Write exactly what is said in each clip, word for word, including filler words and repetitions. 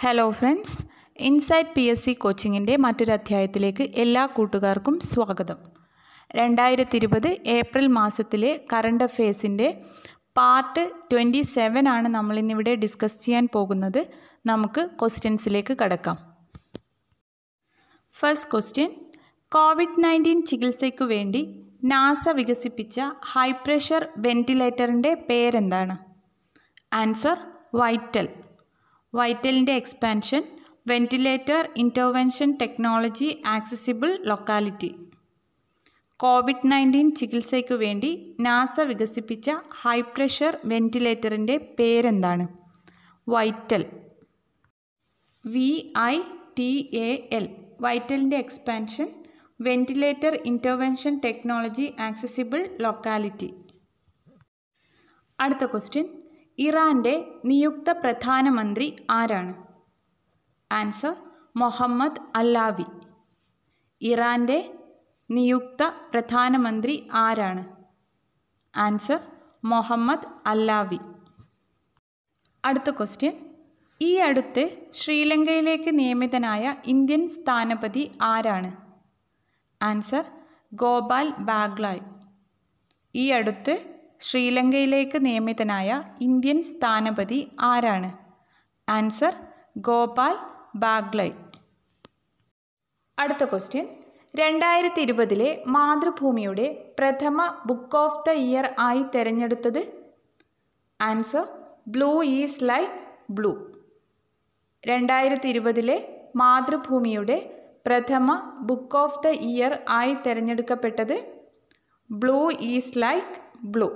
Hello friends, insight P S C കോച്ചിങ്ങിൻ്റെ മറ്റൊരു അധ്യായത്തിലേക്ക് എല്ലാ കൂട്ടുകാർക്കും സ്വാഗതം. രണ്ടായിരത്തി ഇരുപത് ഏപ്രിൽ മാസത്തിലെ കറണ്ട് അഫെയർസിൻ്റെ പാർട്ട് ട്വൻറ്റി സെവൻ ആണ് നമ്മളിന്നിവിടെ ഡിസ്കസ് ചെയ്യാൻ പോകുന്നത്. നമുക്ക് ക്വസ്റ്റ്യൻസിലേക്ക് കടക്കാം. ഫസ്റ്റ് ക്വസ്റ്റ്യൻ, കോവിഡ് നയൻറ്റീൻ ചികിത്സയ്ക്ക് വേണ്ടി നാസ വികസിപ്പിച്ച ഹൈ പ്രഷർ വെൻറ്റിലേറ്ററിൻ്റെ പേരെന്താണ്? Answer vital. വൈറ്റലിൻ്റെ expansion ventilator intervention technology accessible locality. COVID nineteen ചികിത്സയ്ക്ക് വേണ്ടി നാസ വികസിപ്പിച്ച ഹൈ പ്രഷർ വെൻറ്റിലേറ്ററിൻ്റെ പേരെന്താണ്? Vital, V I T A L. വൈറ്റലിൻ്റെ expansion ventilator intervention technology accessible locality. അടുത്ത ക്വസ്റ്റ്യൻ, ഇറാൻ്റെ നിയുക്ത പ്രധാനമന്ത്രി ആരാണ്? Answer Mohammed Allawi. ഇറാൻ്റെ നിയുക്ത പ്രധാനമന്ത്രി ആരാണ്? Answer Mohammed Allawi. അടുത്ത ക്വസ്റ്റ്യൻ, ഈ അടുത്ത് ശ്രീലങ്കയിലേക്ക് നിയമിതനായ ഇന്ത്യൻ സ്ഥാനപതി ആരാണ്? ആൻസർ ഗോപാൽ ബാഗ്ലായ്. ഈ അടുത്ത് ശ്രീലങ്കയിലേക്ക് നിയമിതനായ ഇന്ത്യൻ സ്ഥാനപതി ആരാണ്? ആൻസർ ഗോപാൽ ബാഗ്ലെ. അടുത്ത ക്വസ്റ്റ്യൻ, രണ്ടായിരത്തി ഇരുപതിലെ മാതൃഭൂമിയുടെ പ്രഥമ ബുക്ക് ഓഫ് ദ ഇയർ ആയി തിരഞ്ഞെടുത്തത്? Answer blue is like blue. രണ്ടായിരത്തി ഇരുപതിലെ മാതൃഭൂമിയുടെ പ്രഥമ ബുക്ക് ഓഫ് ദ ഇയർ ആയി തിരഞ്ഞെടുക്കപ്പെട്ടത് ബ്ലൂ ഈസ് ലൈക്ക് ബ്ലൂ.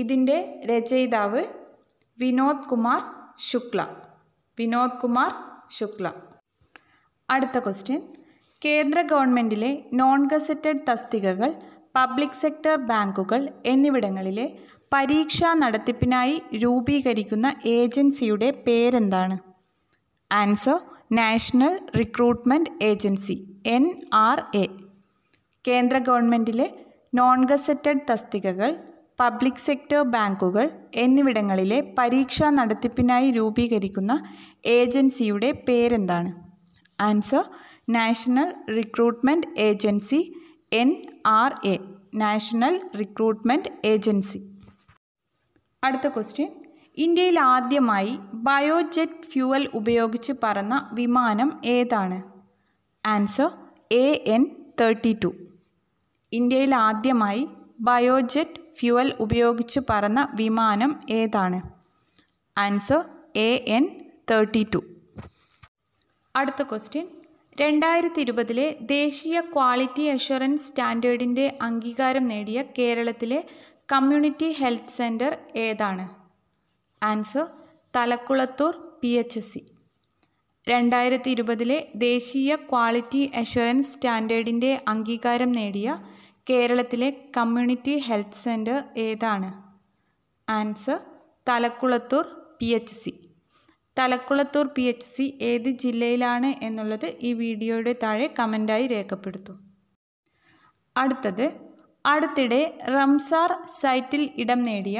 ഇതിൻ്റെ രചയിതാവ് വിനോദ് കുമാർ ശുക്ല. വിനോദ് കുമാർ ശുക്ല. അടുത്ത ക്വസ്റ്റ്യൻ, കേന്ദ്ര ഗവൺമെൻറ്റിലെ നോൺ ഗസറ്റഡ് തസ്തികകൾ, പബ്ലിക് സെക്ടർ ബാങ്കുകൾ എന്നിവിടങ്ങളിലെ പരീക്ഷാ നടത്തിപ്പിനായി രൂപീകരിക്കുന്ന ഏജൻസിയുടെ പേരെന്താണ്? Answer national recruitment agency, N R A. കേന്ദ്ര ഗവൺമെൻറ്റിലെ നോൺ ഗസറ്റഡ് തസ്തികകൾ, പബ്ലിക് സെക്ടർ ബാങ്കുകൾ എന്നിവിടങ്ങളിലെ പരീക്ഷാ നടത്തിപ്പിനായി രൂപീകരിക്കുന്ന ഏജൻസിയുടെ പേരെന്താണ്? Answer national recruitment agency, N R A, national recruitment agency. അടുത്ത ക്വസ്റ്റ്യൻ, ഇന്ത്യയിൽ ആദ്യമായി ബയോജെറ്റ് ഫ്യൂവൽ ഉപയോഗിച്ച് പറന്ന വിമാനം ഏതാണ്? Answer A N thirty two. ഇന്ത്യയിൽ ആദ്യമായി ബയോജെറ്റ് ഫ്യൂവൽ ഉപയോഗിച്ച് പറന്ന വിമാനം ഏതാണ്? Answer A N thirty two. അടുത്ത ക്വസ്റ്റ്യൻ, രണ്ടായിരത്തി ഇരുപതിലെ ദേശീയ ക്വാളിറ്റി അഷുറൻസ് സ്റ്റാൻഡേർഡിൻ്റെ അംഗീകാരം നേടിയ കേരളത്തിലെ കമ്മ്യൂണിറ്റി ഹെൽത്ത് സെൻറ്റർ ഏതാണ്? Answer Thalakkulathur P H C. രണ്ടായിരത്തി ഇരുപതിലെ ദേശീയ ക്വാളിറ്റി അഷുറൻസ് സ്റ്റാൻഡേർഡിൻ്റെ അംഗീകാരം നേടിയ കേരളത്തിലെ കമ്മ്യൂണിറ്റി ഹെൽത്ത് സെൻറ്റർ ഏതാണ്? Answer Thalakkulathur P H C. Thalakkulathur P H C ഏത് ജില്ലയിലാണ് എന്നുള്ളത് ഈ വീഡിയോയുടെ താഴെ കമൻറ്റായി രേഖപ്പെടുത്തും. അടുത്തത്, അടുത്തിടെ റംസാർ സൈറ്റിൽ ഇടം നേടിയ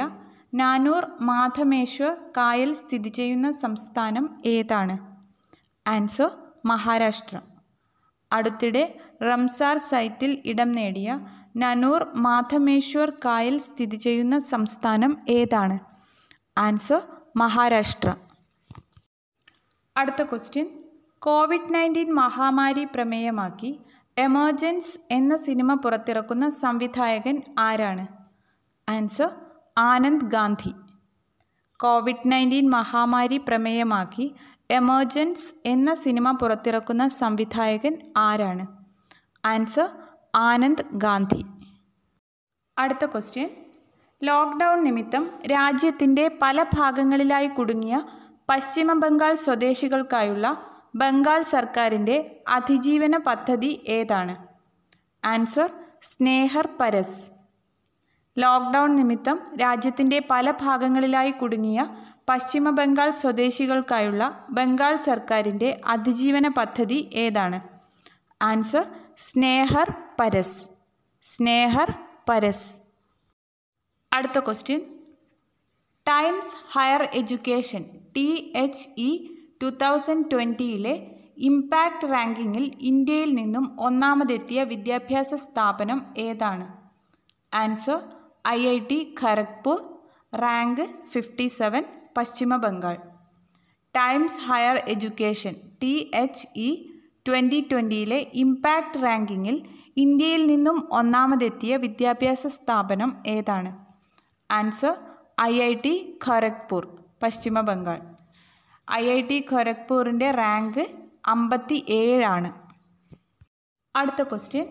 നാനൂർ മാധമേശ്വർ കായൽ സ്ഥിതി ചെയ്യുന്ന സംസ്ഥാനം ഏതാണ്? ആൻസർ മഹാരാഷ്ട്ര. അടുത്തിടെ റംസാർ സൈറ്റിൽ ഇടം നേടിയ നാനൂർ മാധമേശ്വർ കായൽ സ്ഥിതി ചെയ്യുന്ന സംസ്ഥാനം ഏതാണ്? ആൻസർ മഹാരാഷ്ട്ര. അടുത്ത ക്വസ്റ്റ്യൻ, കോവിഡ് നയൻറ്റീൻ മഹാമാരി പ്രമേയമാക്കി എമർജൻസ് എന്ന സിനിമ പുറത്തിറക്കുന്ന സംവിധായകൻ ആരാണ്? Answer Anand Gandhi. Covid nineteen മഹാമാരി പ്രമേയമാക്കി എമർജൻസ് എന്ന സിനിമ പുറത്തിറക്കുന്ന സംവിധായകൻ ആരാണ്? ആൻസർ ആനന്ദ് ഗാന്ധി. അടുത്ത ക്വസ്റ്റ്യൻ, ലോക്ക്ഡൗൺ നിമിത്തം രാജ്യത്തിൻ്റെ പല ഭാഗങ്ങളിലായി കുടുങ്ങിയ പശ്ചിമ ബംഗാൾ സ്വദേശികൾക്കായുള്ള ബംഗാൾ സർക്കാരിൻ്റെ അതിജീവന പദ്ധതി ഏതാണ്? ആൻസർ സ്നേഹർ പരസ്. ലോക്ക്ഡൗൺ നിമിത്തം രാജ്യത്തിൻ്റെ പല ഭാഗങ്ങളിലായി കുടുങ്ങിയ പശ്ചിമ ബംഗാൾ സ്വദേശികൾക്കായുള്ള ബംഗാൾ സർക്കാരിൻ്റെ അതിജീവന പദ്ധതി ഏതാണ്? ആൻസർ സ്നേഹർ പരസ്. സ്നേഹർ പരസ്. അടുത്ത question, times higher education T H E two thousand ट्वेंटी-യിലെ ഇംപാക്റ്റ് റാങ്കിങ്ങിൽ ഇന്ത്യയിൽ നിന്നും ഒന്നാമതെത്തിയ വിദ്യാഭ്യാസ സ്ഥാപനം ഏതാണ്? Answer IIT Kharagpur, rank fifty seven, Paschima Bengal. Times higher education T H E twenty ട്വൻ്റിയിലെ ഇംപാക്റ്റ് റാങ്കിങ്ങിൽ ഇന്ത്യയിൽ നിന്നും ഒന്നാമതെത്തിയ വിദ്യാഭ്യാസ സ്ഥാപനം ഏതാണ്? ആൻസർ ഐഐടി ഖരഗ്പൂർ, പശ്ചിമ ബംഗാൾ. ഐഐടി ഖരഗ്പൂരിൻ്റെ റാങ്ക് അമ്പത്തി ഏഴാണ്. അടുത്ത ക്വസ്റ്റ്യൻ,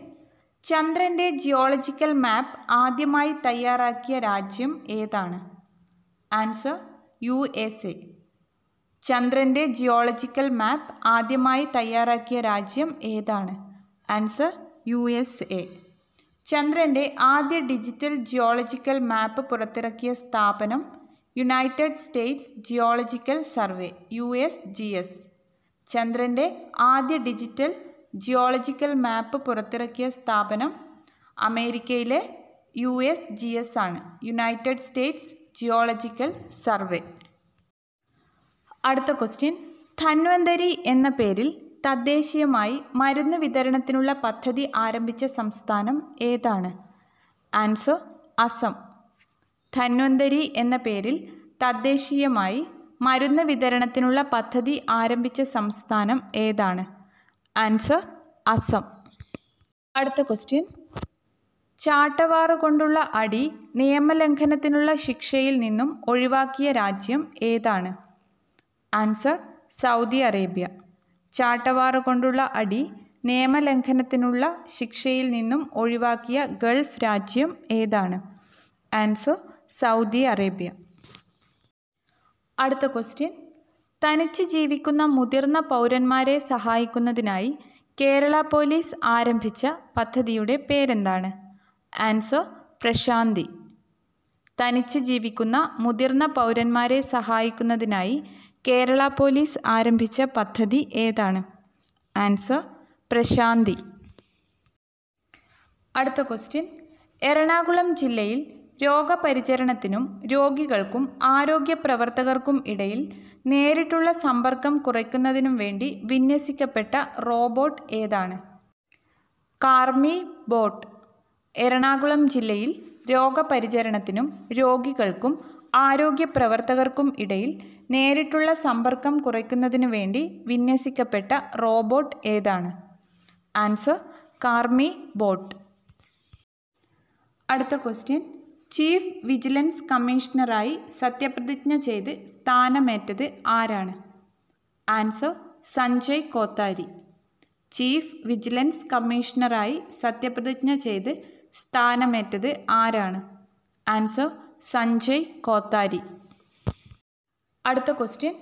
ചന്ദ്രൻ്റെ ജിയോളജിക്കൽ മാപ്പ് ആദ്യമായി തയ്യാറാക്കിയ രാജ്യം ഏതാണ്? Answer U S A. ചന്ദ്രൻ്റെ ജിയോളജിക്കൽ മാപ്പ് ആദ്യമായി തയ്യാറാക്കിയ രാജ്യം ഏതാണ്? Answer U S A. ചന്ദ്രൻ്റെ ആദ്യ ഡിജിറ്റൽ ജിയോളജിക്കൽ മാപ്പ് പുറത്തിറക്കിയ സ്ഥാപനം United States Geological Survey, U S G S. ചന്ദ്രൻ്റെ ആദ്യ ഡിജിറ്റൽ ജിയോളജിക്കൽ മാപ്പ് പുറത്തിറക്കിയ സ്ഥാപനം അമേരിക്കയിലെ യു എസ് ജി എസ് ആണ്, യുണൈറ്റഡ് സ്റ്റേറ്റ്സ് ജിയോളജിക്കൽ സർവേ. അടുത്ത ക്വസ്റ്റ്യൻ, ധന്വന്തരി എന്ന പേരിൽ തദ്ദേശീയമായി മരുന്ന് വിതരണത്തിനുള്ള പദ്ധതി ആരംഭിച്ച സംസ്ഥാനം ഏതാണ്? ആൻസർ അസം. ധന്വന്തരി എന്ന പേരിൽ തദ്ദേശീയമായി മരുന്ന് വിതരണത്തിനുള്ള പദ്ധതി ആരംഭിച്ച സംസ്ഥാനം ഏതാണ്? ആൻസർ അസം. അടുത്ത ക്വസ്റ്റ്യൻ, ചാട്ടവാറ് കൊണ്ടുള്ള അടി നിയമലംഘനത്തിനുള്ള ശിക്ഷയിൽ നിന്നും ഒഴിവാക്കിയ രാജ്യം ഏതാണ്? Answer Saudi Arabia. ചാട്ടവാറ് കൊണ്ടുള്ള അടി നിയമലംഘനത്തിനുള്ള ശിക്ഷയിൽ നിന്നും ഒഴിവാക്കിയ ഗൾഫ് രാജ്യം ഏതാണ്? Answer Saudi Arabia. അടുത്ത ക്വസ്റ്റ്യൻ, തനിച്ച് ജീവിക്കുന്ന മുതിർന്ന പൗരന്മാരെ സഹായിക്കുന്നതിനായി കേരള പോലീസ് ആരംഭിച്ച പദ്ധതിയുടെ പേരെന്താണ്? ആൻസർ പ്രശാന്തി. തനിച്ച് ജീവിക്കുന്ന മുതിർന്ന പൗരന്മാരെ സഹായിക്കുന്നതിനായി കേരള പോലീസ് ആരംഭിച്ച പദ്ധതി ഏതാണ്? ആൻസർ പ്രശാന്തി. അടുത്ത ക്വസ്റ്റ്യൻ, എറണാകുളം ജില്ലയിൽ രോഗപരിചരണത്തിനും രോഗികൾക്കും ആരോഗ്യ പ്രവർത്തകർക്കും ഇടയിൽ നേരിട്ടുള്ള സമ്പർക്കം കുറയ്ക്കുന്നതിനും വേണ്ടി വിന്യസിക്കപ്പെട്ട റോബോട്ട് ഏതാണ്? കാർമി ബോട്ട്. എറണാകുളം ജില്ലയിൽ രോഗപരിചരണത്തിനും രോഗികൾക്കും ആരോഗ്യ പ്രവർത്തകർക്കും ഇടയിൽ നേരിട്ടുള്ള സമ്പർക്കം കുറയ്ക്കുന്നതിനു വേണ്ടി വിന്യസിക്കപ്പെട്ട റോബോട്ട് ഏതാണ്? Answer Karmi bot. അടുത്ത ക്വസ്റ്റ്യൻ, ചീഫ് വിജിലൻസ് കമ്മീഷണറായി സത്യപ്രതിജ്ഞ ചെയ്ത് സ്ഥാനമേറ്റത് ആരാണ്? Answer Sanjay Kothari. Chief vigilance കമ്മീഷണറായി സത്യപ്രതിജ്ഞ ചെയ്ത് സ്ഥാനമേറ്റത് ആരാണ്? ആൻസർ സഞ്ജയ് കോത്താരി. അടുത്ത ക്വസ്റ്റ്യൻ,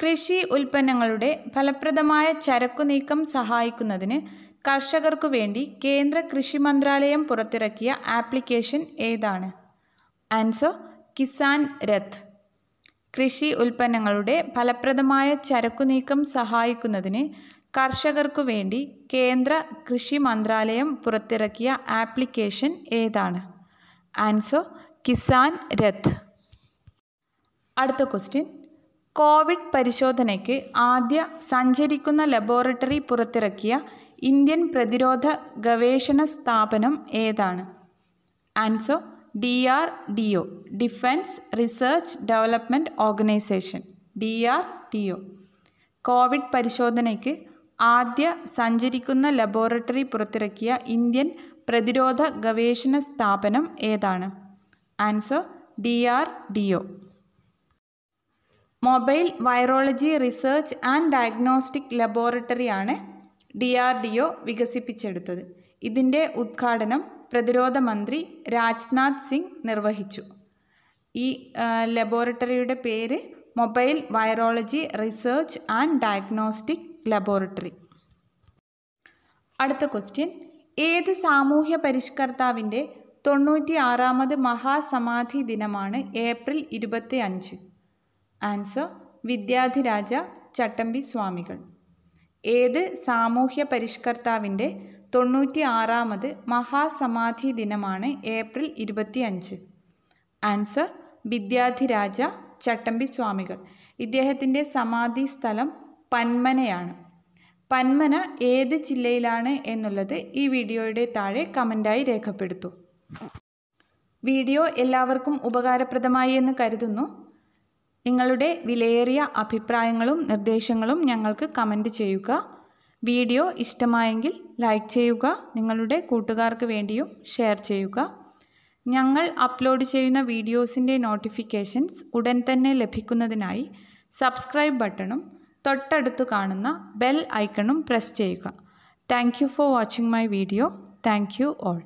കൃഷി ഉൽപ്പന്നങ്ങളുടെ ഫലപ്രദമായ ചരക്കു നീക്കം സഹായിക്കുന്നതിന് കർഷകർക്കു വേണ്ടി കേന്ദ്ര കൃഷി മന്ത്രാലയം പുറത്തിറക്കിയ ആപ്ലിക്കേഷൻ ഏതാണ്? ആൻസർ കിസാൻ രഥ്. കൃഷി ഉൽപ്പന്നങ്ങളുടെ ഫലപ്രദമായ ചരക്കു നീക്കം സഹായിക്കുന്നതിന് കർഷകർക്കു വേണ്ടി കേന്ദ്ര കൃഷി മന്ത്രാലയം പുറത്തിറക്കിയ ആപ്ലിക്കേഷൻ ഏതാണ്? ആൻസർ കിസാൻ രഥ്. അടുത്ത ക്വസ്റ്റ്യൻ, കോവിഡ് പരിശോധനയ്ക്ക് ആദ്യ സഞ്ചരിക്കുന്ന ലബോറട്ടറി പുറത്തിറക്കിയ ഇന്ത്യൻ പ്രതിരോധ ഗവേഷണ സ്ഥാപനം ഏതാണ്? Answer D R D O, defence research development organisation, D R D O. Covid പരിശോധനയ്ക്ക് ആദ്യ സഞ്ചരിക്കുന്ന ലബോറട്ടറി പുറത്തിറക്കിയ ഇന്ത്യൻ പ്രതിരോധ ഗവേഷണ സ്ഥാപനം ഏതാണ്? Answer D R D O. Mobile virology research and diagnostic ലബോറട്ടറിയാണ് ഡി ആർ ഡി ഒ വികസിപ്പിച്ചെടുത്തത്. ഇതിൻ്റെ ഉദ്ഘാടനം പ്രതിരോധ മന്ത്രി രാജ്നാഥ് സിംഗ് നിർവഹിച്ചു. ഈ ലബോറട്ടറിയുടെ പേര് mobile virology research and diagnostic laboratory. അടുത്ത ക്വസ്റ്റ്യൻ, ഏത് സാമൂഹ്യ പരിഷ്കർത്താവിൻ്റെ തൊണ്ണൂറ്റി ആറാമത് മഹാസമാധി ദിനമാണ് ഏപ്രിൽ ഇരുപത്തി അഞ്ച്? ആൻസർ വിദ്യാധിരാജ ചട്ടമ്പി സ്വാമികൾ. ഏത് സാമൂഹ്യ പരിഷ്കർത്താവിൻ്റെ തൊണ്ണൂറ്റി ആറാമത് മഹാസമാധി ദിനമാണ് ഏപ്രിൽ ഇരുപത്തി അഞ്ച്? ആൻസർ വിദ്യാധിരാജ ചട്ടമ്പി സ്വാമികൾ. ഇദ്ദേഹത്തിൻ്റെ സമാധി സ്ഥലം പന്മനയാണ്. പന്മന ഏത് ജില്ലയിലാണ് എന്നുള്ളത് ഈ വീഡിയോയുടെ താഴെ കമൻ്റായി രേഖപ്പെടുത്തൂ. വീഡിയോ എല്ലാവർക്കും ഉപകാരപ്രദമായി എന്ന് കരുതുന്നു. നിങ്ങളുടെ വിലയേറിയ അഭിപ്രായങ്ങളും നിർദ്ദേശങ്ങളും ഞങ്ങൾക്ക് കമൻ്റ് ചെയ്യുക. വീഡിയോ ഇഷ്ടമായെങ്കിൽ ലൈക്ക് ചെയ്യുക, നിങ്ങളുടെ കൂട്ടുകാർക്ക് വേണ്ടിയും ഷെയർ ചെയ്യുക. ഞങ്ങൾ അപ്ലോഡ് ചെയ്യുന്ന വീഡിയോസിൻ്റെ നോട്ടിഫിക്കേഷൻസ് ഉടൻ തന്നെ ലഭിക്കുന്നതിനായി സബ്സ്ക്രൈബ് ബട്ടണും തൊട്ടടുത്ത് കാണുന്ന ബെൽ ഐക്കണും പ്രസ് ചെയ്യുക. Thank you for watching my video. Thank you all.